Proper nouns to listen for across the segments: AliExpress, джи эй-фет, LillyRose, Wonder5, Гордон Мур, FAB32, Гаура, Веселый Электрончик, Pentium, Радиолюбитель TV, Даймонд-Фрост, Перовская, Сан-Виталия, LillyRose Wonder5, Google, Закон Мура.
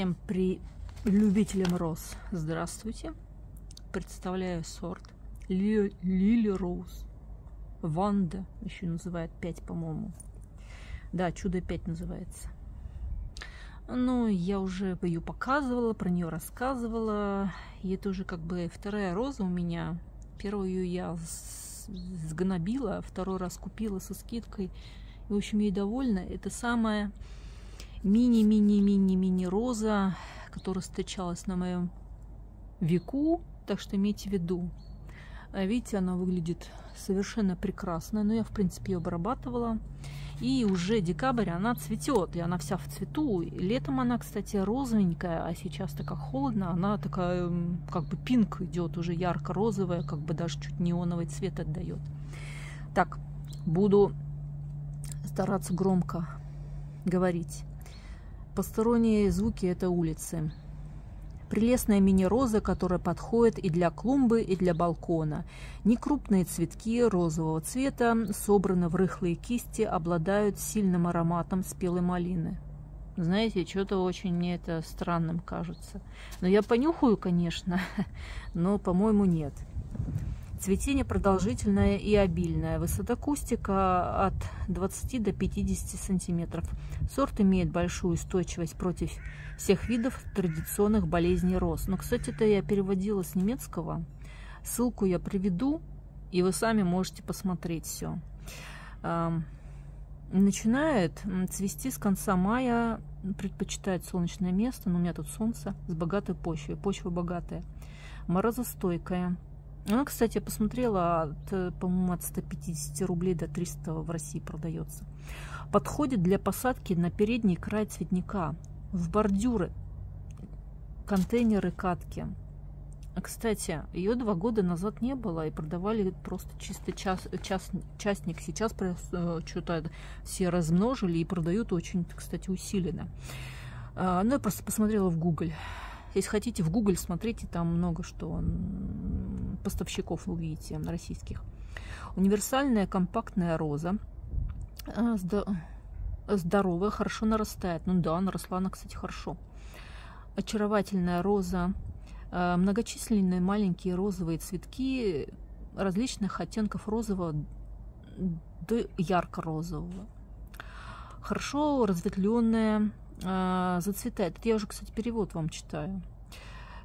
Всем любителям роз здравствуйте. Представляю сорт LillyRose. Wonder еще называют 5, по-моему. Да, чудо 5 называется. Ну, я уже ее показывала, про нее рассказывала. И это уже как бы вторая роза у меня. Первую я сгнобила, второй раз купила со скидкой. И, в общем, ей довольна. Это самая мини-мини-мини-мини роза, которая встречалась на моем веку. Так что имейте в виду. Видите, она выглядит совершенно прекрасно. Но я, в принципе, ее обрабатывала. И уже декабрь она цветет, и она вся в цвету. И летом она, кстати, розовенькая, а сейчас-то как холодно, она такая, как бы пинк идет, уже ярко-розовая, как бы даже чуть неоновый цвет отдает. Так, буду стараться громко говорить. Посторонние звуки — это улицы. Прелестная мини-роза, которая подходит и для клумбы, и для балкона. Некрупные цветки розового цвета, собраны в рыхлые кисти, обладают сильным ароматом спелой малины. Знаете, что-то очень мне это странным кажется. Но я понюхаю, конечно, но, по-моему, нет. Цветение продолжительное и обильное. Высота кустика от 20 до 50 сантиметров. Сорт имеет большую устойчивость против всех видов традиционных болезней роз. Но, кстати, это я переводила с немецкого. Ссылку я приведу, и вы сами можете посмотреть все. Начинает цвести с конца мая. Предпочитает солнечное место, но у меня тут солнце, с богатой почвой. Почва богатая. Морозостойкая. Она, кстати, я посмотрела, по-моему, от 150 рублей до 300 в России продается. Подходит для посадки на передний край цветника, в бордюры, контейнеры, катки. Кстати, ее 2 года назад не было, и продавали просто чисто частник. Сейчас что-то все размножили и продают очень, кстати, усиленно. Но я просто посмотрела в Google. Если хотите, в Google смотрите, там много что поставщиков увидите российских. Универсальная компактная роза. Здоровая, хорошо нарастает. Ну да, наросла она, кстати, хорошо. Очаровательная роза. Многочисленные маленькие розовые цветки различных оттенков розового до ярко-розового. Хорошо разветвленная. Зацветает. Я уже, кстати, перевод вам читаю.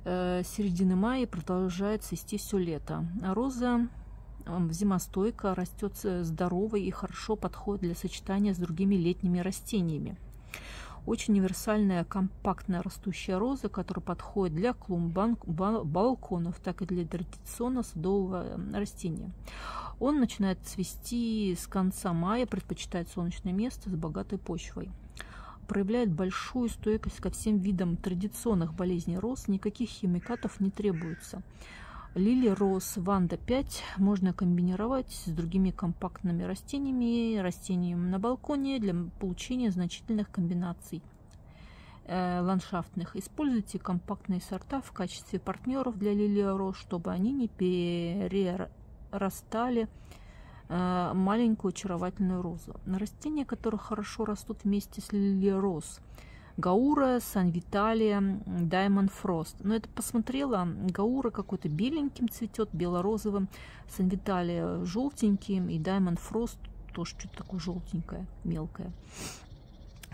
С середины мая продолжает цвести все лето. Роза зимостойка, растет здоровой и хорошо подходит для сочетания с другими летними растениями. Очень универсальная, компактная растущая роза, которая подходит для клумб, балконов, так и для традиционно садового растения. Он начинает цвести с конца мая, предпочитает солнечное место с богатой почвой. Проявляет большую стойкость ко всем видам традиционных болезней роз, никаких химикатов не требуется. LillyRose Wonder5 можно комбинировать с другими компактными растениями на балконе для получения значительных комбинаций ландшафтных. Используйте компактные сорта в качестве партнеров для LillyRose, чтобы они не перерастали маленькую очаровательную розу. Растения, которые хорошо растут вместе с LillyRose: Гаура, Сан-Виталия, Даймонд-Фрост. Но это посмотрела. Гаура какой-то беленьким цветет, белорозовым. Сан-Виталия желтеньким. И Даймонд-Фрост тоже что-то такое желтенькое, мелкое.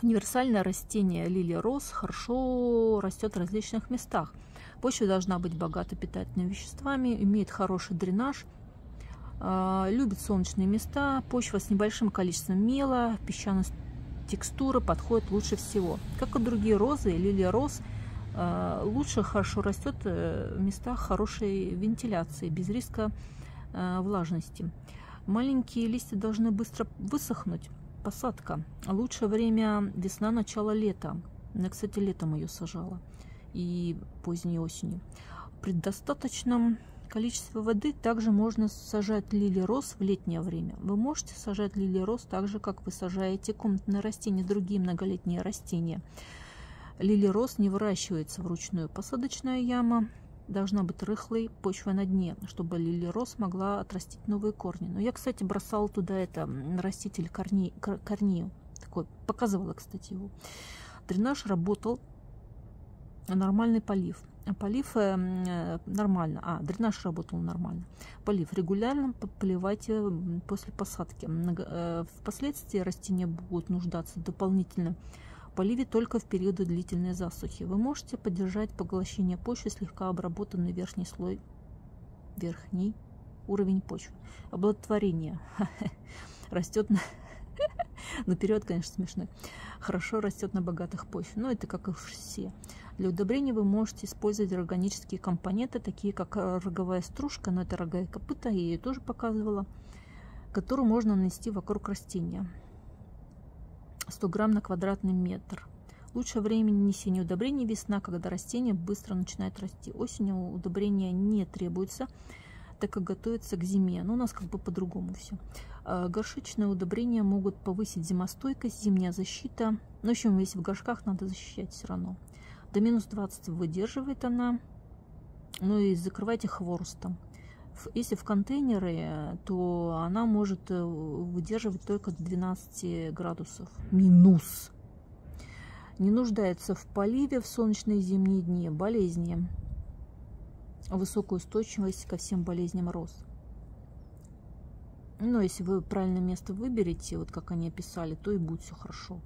Универсальное растение LillyRose хорошо растет в различных местах. Почва должна быть богата питательными веществами, имеет хороший дренаж. Любит солнечные места, почва с небольшим количеством мела, песчаность текстуры подходит лучше всего. Как и другие розы, LillyRose лучше хорошо растет в местах хорошей вентиляции, без риска влажности. Маленькие листья должны быстро высохнуть. Посадка. Лучшее время — весна, начало лета. Я, кстати, летом ее сажала и поздней осенью. При достаточном количество воды также можно сажать LillyRose в летнее время. Вы можете сажать LillyRose так же, как вы сажаете комнатные растения, другие многолетние растения. LillyRose не выращивается вручную. Посадочная яма должна быть рыхлой, почва на дне, чтобы LillyRose могла отрастить новые корни. Но я, кстати, бросала туда это раститель корнею. Такой, показывала, кстати, его. Дренаж работал Нормальный полив. Полив нормально. Дренаж работал нормально. Полив регулярно поливайте после посадки. Впоследствии растения будут нуждаться дополнительно в поливе только в периоды длительной засухи. Вы можете поддержать поглощение почвы, слегка обработанный верхний слой, верхний уровень почвы. Оплодотворение растет наперед, конечно, смешно. Хорошо растет на богатых почвах. Но это как и все. Для удобрения вы можете использовать органические компоненты, такие как роговая стружка, но это рога и копыта, я ее тоже показывала, которую можно нанести вокруг растения. 100 грамм на квадратный метр. Лучшее время нанесения удобрений весна, когда растение быстро начинает расти. Осенью удобрения не требуется, так как готовится к зиме. Но у нас как бы по-другому все. Горшечные удобрения могут повысить зимостойкость, зимняя защита. Ну, в общем, если в горшках, надо защищать все равно. До минус 20 выдерживает она. Ну и закрывайте хворостом. Если в контейнеры, то она может выдерживать только до 12 градусов. Минус. Не нуждается в поливе в солнечные зимние дни. Болезни. Высокую устойчивость ко всем болезням роз. Но если вы правильное место выберете, вот как они описали, то и будет все хорошо.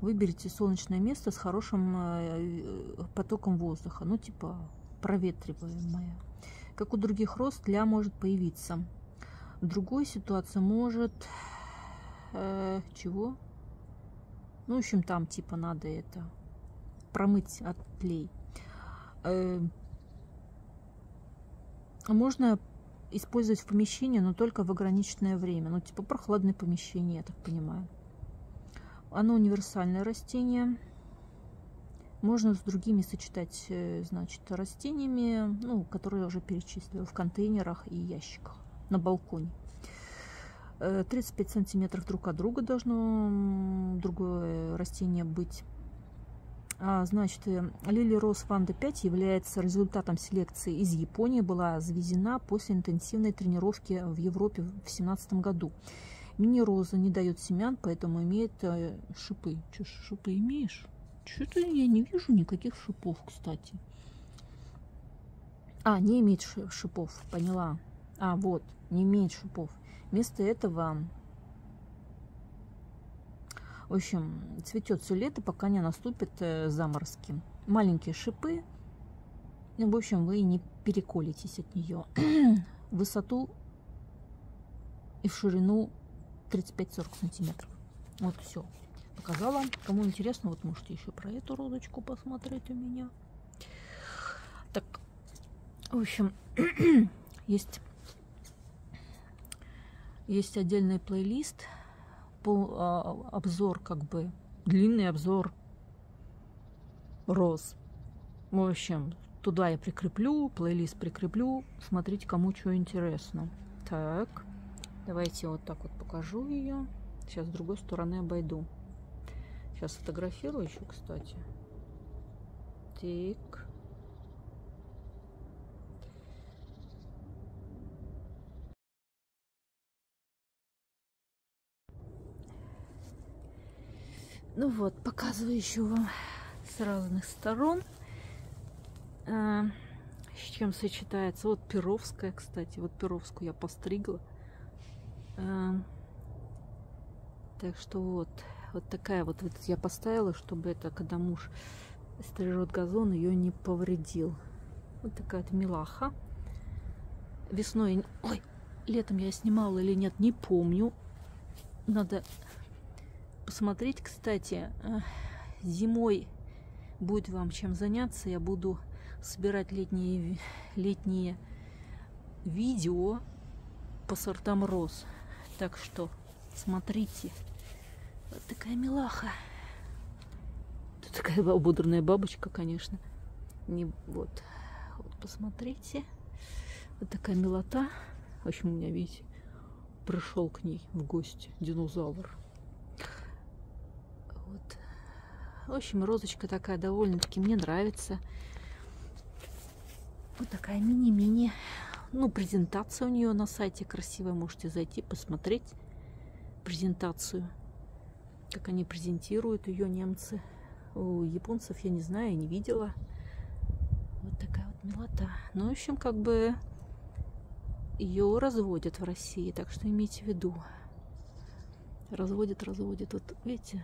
Выберите солнечное место с хорошим потоком воздуха, ну типа проветриваемое. Как у других роз, тля может появиться. В другой ситуации может... чего? Ну, в общем, там типа надо это промыть от тлей. Можно использовать в помещении, но только в ограниченное время. Ну, типа прохладное помещение, я так понимаю. Оно универсальное растение. Можно с другими сочетать, значит, растениями, ну, которые я уже перечислила, в контейнерах и ящиках, на балконе. 35 сантиметров друг от друга должно другое растение быть. Значит, LillyRose Wonder5 является результатом селекции из Японии, была завезена после интенсивной тренировки в Европе в 2017 году. Мини-роза не дает семян, поэтому имеет шипы. Че, шипы имеешь? Что-то я не вижу никаких шипов, кстати. Не имеет шипов, поняла. Вот, не имеет шипов. Вместо этого... В общем, цветет все лето, пока не наступят заморозки. Маленькие шипы. В общем, вы не переколитесь от нее. В высоту и в ширину 35-40 сантиметров. Вот все. Показала. Кому интересно, вот можете еще про эту розочку посмотреть у меня. Так, в общем, есть отдельный плейлист. Обзор, как бы длинный обзор роз. В общем, туда я прикреплю, плейлист прикреплю. Смотрите, кому что интересно. Так, давайте вот так вот покажу ее. Сейчас с другой стороны обойду. Сейчас сфотографирую еще, кстати. Так. Ну вот, показываю еще вам с разных сторон, с чем сочетается. Вот Перовская, кстати. Вот Перовскую я постригла. Так что вот. Вот такая вот, я поставила, чтобы это, когда муж стрижет газон, ее не повредил. Вот такая вот милаха. Весной... Ой, летом я снимала или нет, не помню. Надо посмотреть, кстати. Зимой будет вам чем заняться. Я буду собирать летние видео по сортам роз. Так что смотрите. Вот такая милаха. Тут такая бодрная бабочка, конечно. Вот. Вот, посмотрите. Вот такая милота. В общем, у меня, видите, пришел к ней в гости динозавр. Вот. В общем, розочка такая довольно-таки мне нравится. Вот такая мини-мини. Ну, презентация у нее на сайте красивая. Можете зайти, посмотреть презентацию. Как они презентируют ее, немцы. У японцев я не знаю, я не видела. Милота. Ну, в общем, как бы ее разводят в России, так что имейте в виду. Разводят, разводят. Вот, видите,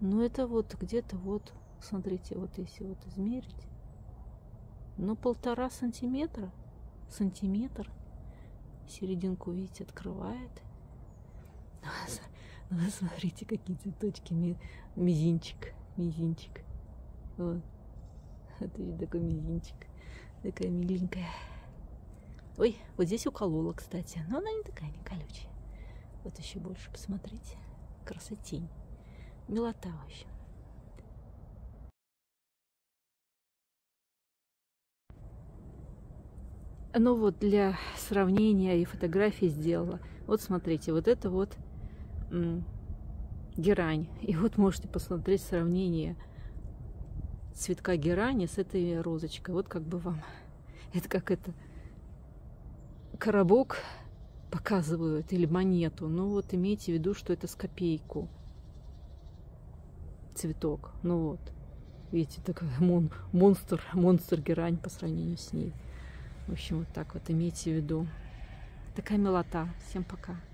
ну это вот где-то вот, смотрите, вот если вот измерить, ну 1,5 сантиметра, сантиметр, серединку, видите, открывает. Ну, смотрите, какие цветочки, мизинчик, мизинчик. Вот. Это же такой мизинчик. Такая миленькая. Ой, вот здесь уколола, кстати. Но она не такая, не колючая. Вот еще больше, посмотрите. Красотень. Милота вообще. Ну вот для сравнения и фотографии сделала. Вот смотрите, вот это вот герань. И вот можете посмотреть сравнение цветка герани с этой розочкой. Вот как бы вам это как это коробок показывают или монету. Ну вот имейте в виду, что это с копейку цветок. Ну вот видите, такой монстр герань по сравнению с ней. В общем, вот так вот имейте в виду. Такая милота. Всем пока.